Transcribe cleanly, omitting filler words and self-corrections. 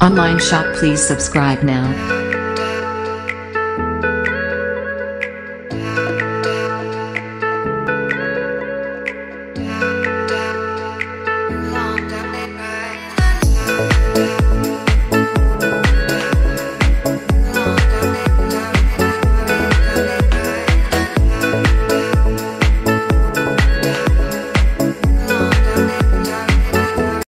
Online shop, please subscribe now.